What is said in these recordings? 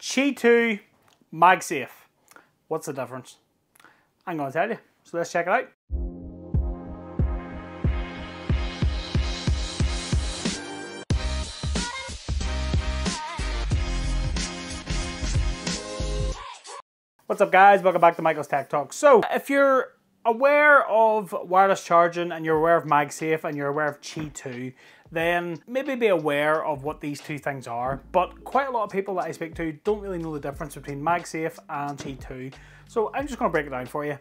Qi2 MagSafe. What's the difference? I'm going to tell you, so let's check it out. What's up guys, welcome back to Michael's Tech Talk. So, if you're aware of wireless charging and you're aware of MagSafe and you're aware of Qi2, then maybe be aware of what these two things are. But quite a lot of people that I speak to don't really know the difference between MagSafe and Qi2. So I'm just gonna break it down for you.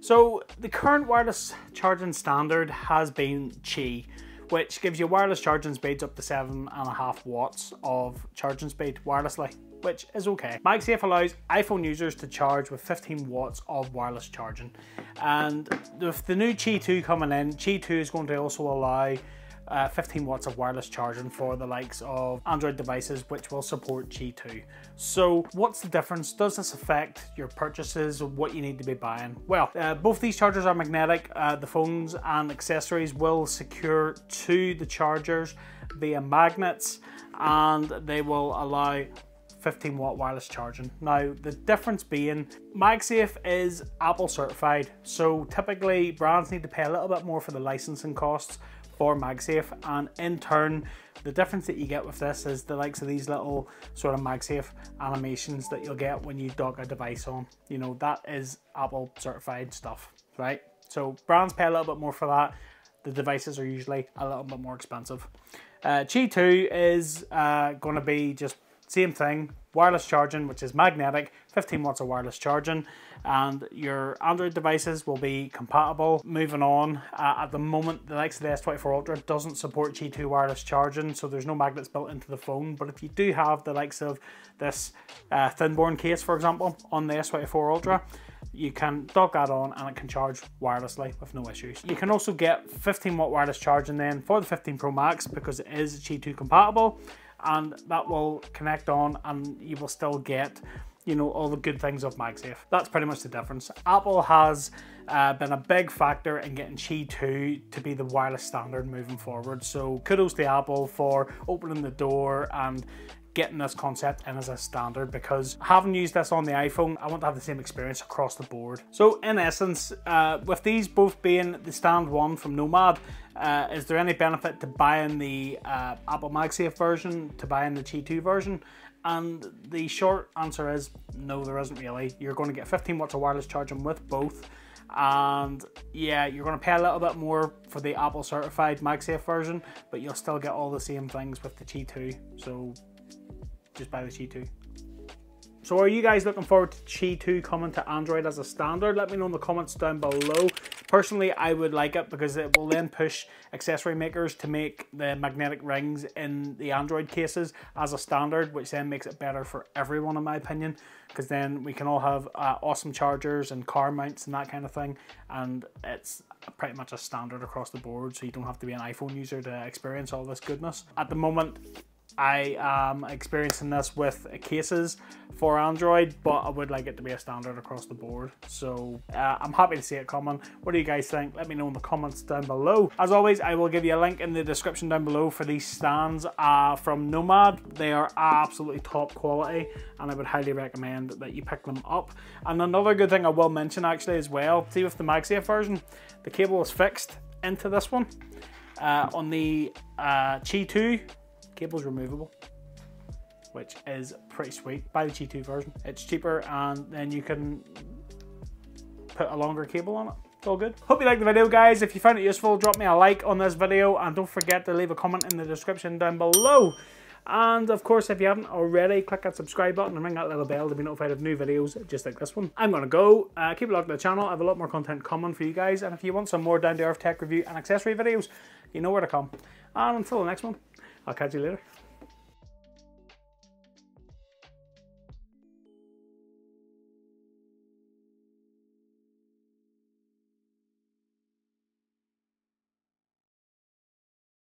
So the current wireless charging standard has been Qi, which gives you wireless charging speeds up to 7.5 watts of charging speed wirelessly, which is okay. MagSafe allows iPhone users to charge with 15 watts of wireless charging. And with the new Qi2 coming in, Qi2 is going to also allow 15 watts of wireless charging for the likes of Android devices, which will support Qi2. So what's the difference? Does this affect your purchases or what you need to be buying? Well, both these chargers are magnetic. The phones and accessories will secure to the chargers via magnets, and they will allow 15 watt wireless charging. Now the difference being, MagSafe is Apple certified, so typically brands need to pay a little bit more for the licensing costs for MagSafe, and in turn the difference that you get with this is the likes of these little sort of MagSafe animations that you'll get when you dock a device on. You know, that is Apple certified stuff, right? So brands pay a little bit more for that. The devices are usually a little bit more expensive. Qi2 is going to be just same thing, wireless charging, which is magnetic, 15 watts of wireless charging, and your Android devices will be compatible. Moving on, at the moment, the likes of the S24 Ultra doesn't support Qi2 wireless charging, so there's no magnets built into the phone, but if you do have the likes of this Thinborne case, for example, on the S24 Ultra, you can dock that on and it can charge wirelessly with no issues. You can also get 15 watt wireless charging then for the 15 Pro Max because it is Qi2 compatible, and that will connect on and you will still get, you know, all the good things of MagSafe. That's pretty much the difference. Apple has been a big factor in getting Qi2 to be the wireless standard moving forward. So kudos to Apple for opening the door and getting this concept in as a standard, because having used this on the iPhone, I want to have the same experience across the board. So in essence, with these both being the stand one from Nomad, is there any benefit to buying the Apple MagSafe version, to buying the Qi2 version? And the short answer is no, there isn't really. You're going to get 15 watts of wireless charging with both. And yeah, you're going to pay a little bit more for the Apple certified MagSafe version, but you'll still get all the same things with the Qi2. So just buy the Qi2. So are you guys looking forward to Qi2 coming to Android as a standard? Let me know in the comments down below. Personally, I would like it because it will then push accessory makers to make the magnetic rings in the Android cases as a standard, which then makes it better for everyone in my opinion, because then we can all have awesome chargers and car mounts and that kind of thing, and it's pretty much a standard across the board, so you don't have to be an iPhone user to experience all this goodness. At the moment, I am experiencing this with cases for Android, but I would like it to be a standard across the board. So I'm happy to see it coming. What do you guys think? Let me know in the comments down below. As always, I will give you a link in the description down below for these stands from Nomad. They are absolutely top quality and I would highly recommend that you pick them up. And another good thing I will mention actually as well, see with the MagSafe version, the cable is fixed into this one. On the Qi2, cable's removable, which is pretty sweet. Buy the Qi2 version, it's cheaper, and then you can put a longer cable on it. It's all good. Hope you liked the video guys. If you found it useful, drop me a like on this video and don't forget to leave a comment in the description down below. And of course, if you haven't already, click that subscribe button and ring that little bell to be notified of new videos just like this one. I'm gonna go. Keep locked to the channel. I have a lot more content coming for you guys, and if you want some more down to earth tech review and accessory videos, you know where to come. And until the next one, I'll catch you later.